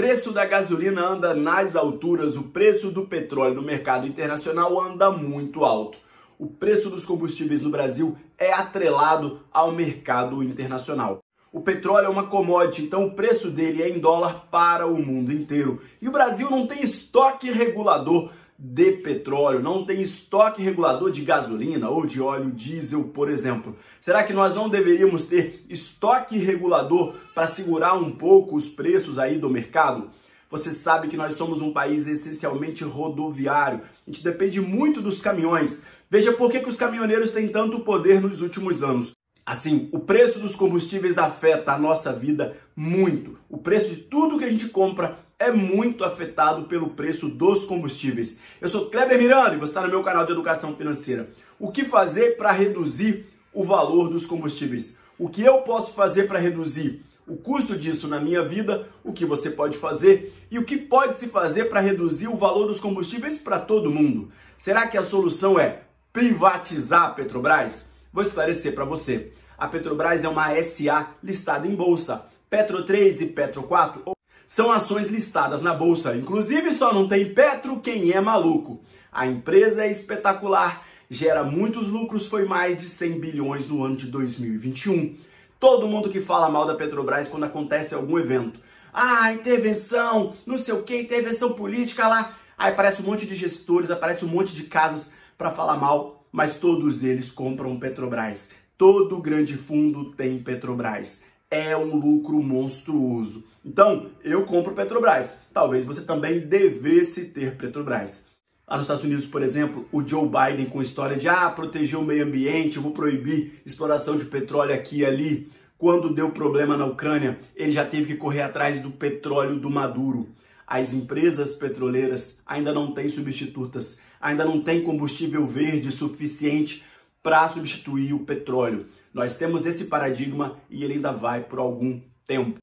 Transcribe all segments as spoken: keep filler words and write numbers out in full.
Preço da gasolina anda nas alturas, o preço do petróleo no mercado internacional anda muito alto. O preço dos combustíveis no Brasil é atrelado ao mercado internacional. O petróleo é uma commodity, então o preço dele é em dólar para o mundo inteiro. E o Brasil não tem estoque regulador de petróleo, não tem estoque regulador de gasolina ou de óleo diesel, por exemplo. Será que nós não deveríamos ter estoque regulador para segurar um pouco os preços aí do mercado? Você sabe que nós somos um país essencialmente rodoviário, a gente depende muito dos caminhões. Veja por que que os caminhoneiros têm tanto poder nos últimos anos. Assim, o preço dos combustíveis afeta a nossa vida muito. O preço de tudo que a gente compra é muito afetado pelo preço dos combustíveis. Eu sou Cléber Miranda e você está no meu canal de Educação Financeira. O que fazer para reduzir o valor dos combustíveis? O que eu posso fazer para reduzir o custo disso na minha vida? O que você pode fazer? E o que pode se fazer para reduzir o valor dos combustíveis para todo mundo? Será que a solução é privatizar a Petrobras? Vou esclarecer para você. A Petrobras é uma S A listada em bolsa. Petro três e Petro quatro são ações listadas na bolsa. Inclusive, só não tem Petro quem é maluco. A empresa é espetacular, gera muitos lucros, foi mais de cem bilhões no ano de dois mil e vinte e um. Todo mundo que fala mal da Petrobras quando acontece algum evento. Ah, intervenção, não sei o que, intervenção política lá. Aí aparece um monte de gestores, aparece um monte de casas para falar mal, mas todos eles compram Petrobras. Todo grande fundo tem Petrobras. É um lucro monstruoso. Então, eu compro Petrobras. Talvez você também devesse ter Petrobras. Lá nos Estados Unidos, por exemplo, o Joe Biden com a história de ah, proteger o meio ambiente, eu vou proibir exploração de petróleo aqui e ali. Quando deu problema na Ucrânia, ele já teve que correr atrás do petróleo do Maduro. As empresas petroleiras ainda não têm substitutas, ainda não têm combustível verde suficiente para substituir o petróleo. Nós temos esse paradigma e ele ainda vai por algum tempo.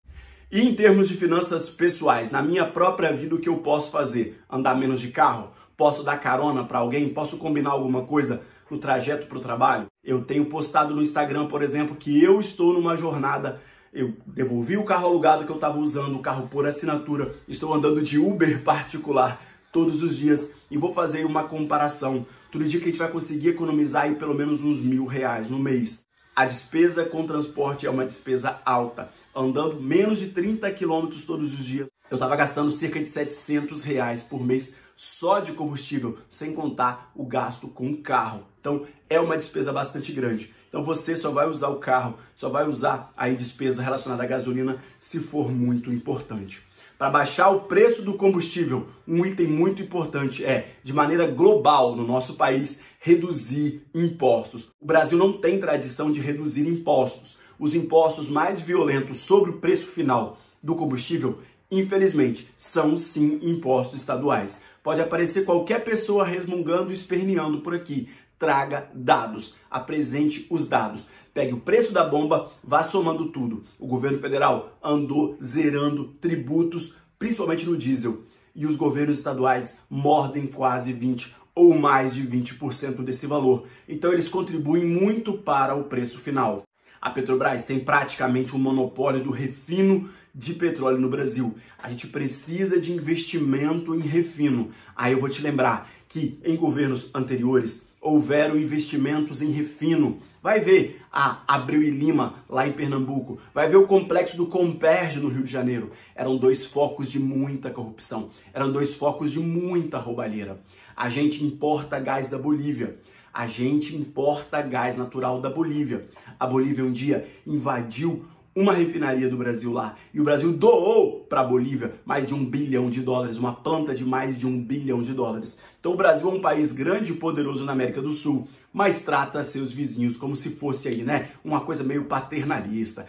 E em termos de finanças pessoais, na minha própria vida, o que eu posso fazer? Andar menos de carro? Posso dar carona para alguém? Posso combinar alguma coisa no trajeto para o trabalho? Eu tenho postado no Instagram, por exemplo, que eu estou numa jornada. Eu devolvi o carro alugado que eu estava usando, o carro por assinatura. Estou andando de Uber particular todos os dias e vou fazer uma comparação. Todo dia que a gente vai conseguir economizar aí pelo menos uns mil reais no mês. A despesa com transporte é uma despesa alta. Andando menos de trinta quilômetros todos os dias, eu estava gastando cerca de setecentos reais por mês só de combustível, sem contar o gasto com o carro. Então é uma despesa bastante grande. Então você só vai usar o carro, só vai usar a despesa relacionada à gasolina se for muito importante. Para baixar o preço do combustível, um item muito importante é, de maneira global no nosso país, reduzir impostos. O Brasil não tem tradição de reduzir impostos. Os impostos mais violentos sobre o preço final do combustível, infelizmente, são sim impostos estaduais. Pode aparecer qualquer pessoa resmungando e esperneando por aqui. Traga dados, apresente os dados, pegue o preço da bomba, vá somando tudo. O governo federal andou zerando tributos, principalmente no diesel, e os governos estaduais mordem quase vinte por cento ou mais de vinte por cento desse valor. Então eles contribuem muito para o preço final. A Petrobras tem praticamente um monopólio do refino de petróleo no Brasil. A gente precisa de investimento em refino. Aí eu vou te lembrar que em governos anteriores houveram investimentos em refino. Vai ver a Abreu e Lima, lá em Pernambuco. Vai ver o complexo do Comperge, no Rio de Janeiro. Eram dois focos de muita corrupção. Eram dois focos de muita roubalheira. A gente importa gás da Bolívia. A gente importa gás natural da Bolívia. A Bolívia um dia invadiu uma refinaria do Brasil lá, e o Brasil doou para a Bolívia mais de um bilhão de dólares, uma planta de mais de um bilhão de dólares. Então o Brasil é um país grande e poderoso na América do Sul, mas trata seus vizinhos como se fosse aí, né, uma coisa meio paternalista.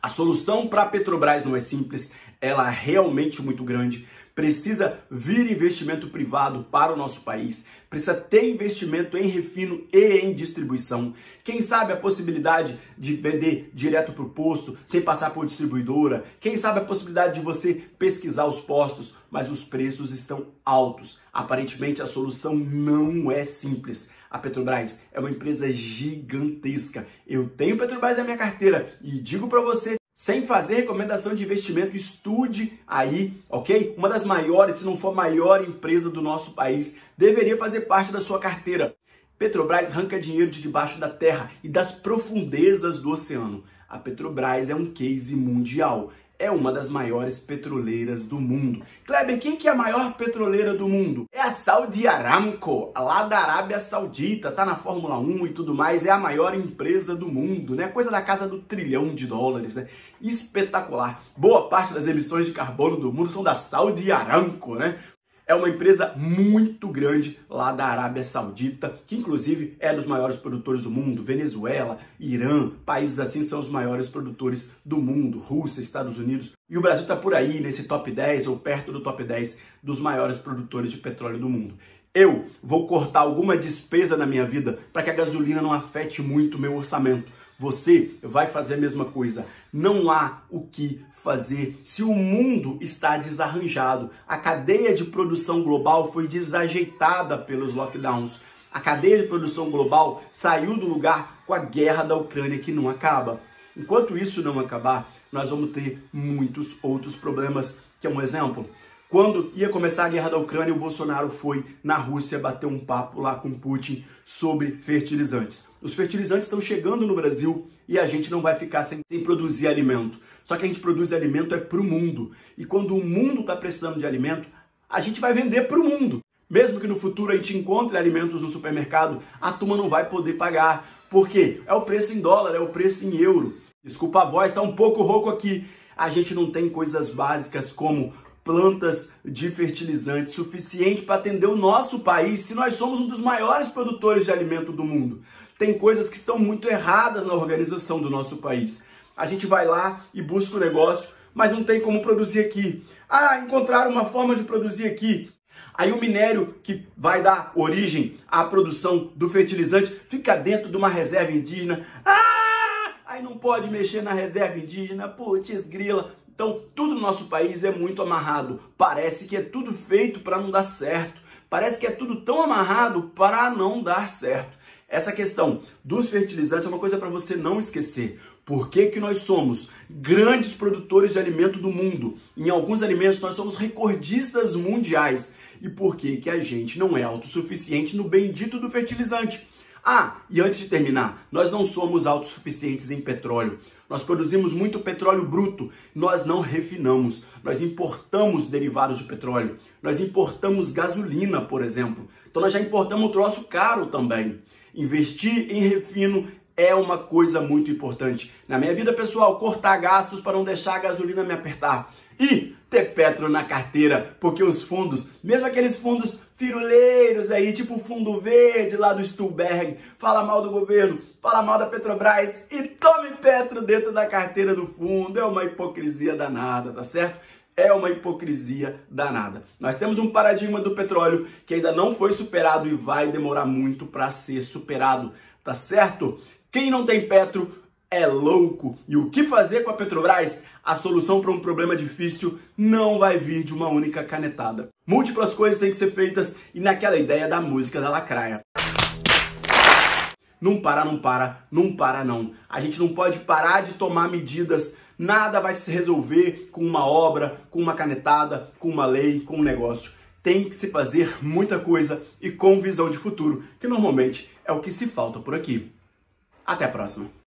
A solução para a Petrobras não é simples, ela é realmente muito grande. Precisa vir investimento privado para o nosso país, precisa ter investimento em refino e em distribuição. Quem sabe a possibilidade de vender direto para o posto, sem passar por distribuidora. Quem sabe a possibilidade de você pesquisar os postos, mas os preços estão altos. Aparentemente a solução não é simples. A Petrobras é uma empresa gigantesca. Eu tenho Petrobras na minha carteira e digo para você, Sem fazer recomendação de investimento, estude aí, ok? Uma das maiores, se não for a maior empresa do nosso país, deveria fazer parte da sua carteira. Petrobras arranca dinheiro de debaixo da terra e das profundezas do oceano. A Petrobras é um case mundial. É uma das maiores petroleiras do mundo. Cléber, quem que é a maior petroleira do mundo? É a Saudi Aramco, lá da Arábia Saudita, tá na Fórmula um e tudo mais, é a maior empresa do mundo, né? Coisa da casa do trilhão de dólares, né? Espetacular. Boa parte das emissões de carbono do mundo são da Saudi Aramco, né? É uma empresa muito grande lá da Arábia Saudita, que inclusive é dos maiores produtores do mundo. Venezuela, Irã, países assim são os maiores produtores do mundo. Rússia, Estados Unidos. E o Brasil está por aí nesse top dez ou perto do top dez dos maiores produtores de petróleo do mundo. Eu vou cortar alguma despesa na minha vida para que a gasolina não afete muito o meu orçamento. Você vai fazer a mesma coisa. Não há o que fazer se o mundo está desarranjado. A cadeia de produção global foi desajeitada pelos lockdowns. A cadeia de produção global saiu do lugar com a guerra da Ucrânia que não acaba. Enquanto isso não acabar, nós vamos ter muitos outros problemas. Quer um exemplo? Quando ia começar a guerra da Ucrânia, o Bolsonaro foi na Rússia bater um papo lá com Putin sobre fertilizantes. Os fertilizantes estão chegando no Brasil e a gente não vai ficar sem, sem produzir alimento. Só que a gente produz alimento é para o mundo. E quando o mundo está precisando de alimento, a gente vai vender para o mundo. Mesmo que no futuro a gente encontre alimentos no supermercado, a turma não vai poder pagar. Por quê? É o preço em dólar, é o preço em euro. Desculpa a voz, está um pouco rouco aqui. A gente não tem coisas básicas como plantas de fertilizante suficiente para atender o nosso país, se nós somos um dos maiores produtores de alimento do mundo. Tem coisas que estão muito erradas na organização do nosso país. A gente vai lá e busca o negócio, mas não tem como produzir aqui. Ah, encontraram uma forma de produzir aqui. Aí o minério que vai dar origem à produção do fertilizante fica dentro de uma reserva indígena. Ah, aí não pode mexer na reserva indígena, putz, grila. Então, tudo no nosso país é muito amarrado. Parece que é tudo feito para não dar certo. Parece que é tudo tão amarrado para não dar certo. Essa questão dos fertilizantes é uma coisa para você não esquecer. Por que que nós somos grandes produtores de alimento do mundo? Em alguns alimentos nós somos recordistas mundiais. E por que que a gente não é autossuficiente no bendito do fertilizante? Ah, e antes de terminar, nós não somos autossuficientes em petróleo. Nós produzimos muito petróleo bruto, nós não refinamos, nós importamos derivados de petróleo, nós importamos gasolina, por exemplo. Então nós já importamos um troço caro também. Investir em refino é uma coisa muito importante. Na minha vida pessoal, cortar gastos para não deixar a gasolina me apertar. E ter Petro na carteira, porque os fundos, mesmo aqueles fundos firuleiros aí, tipo o fundo verde lá do Stuhlberg, fala mal do governo, fala mal da Petrobras e tome Petro dentro da carteira do fundo. É uma hipocrisia danada, tá certo? É uma hipocrisia danada. Nós temos um paradigma do petróleo que ainda não foi superado e vai demorar muito para ser superado, tá certo? Quem não tem Petro é louco. E o que fazer com a Petrobras? A solução para um problema difícil não vai vir de uma única canetada. Múltiplas coisas têm que ser feitas e naquela ideia da música da Lacraia. Não para, não para, não para não. A gente não pode parar de tomar medidas. Nada vai se resolver com uma obra, com uma canetada, com uma lei, com um negócio. Tem que se fazer muita coisa e com visão de futuro, que normalmente é o que se falta por aqui. Até a próxima.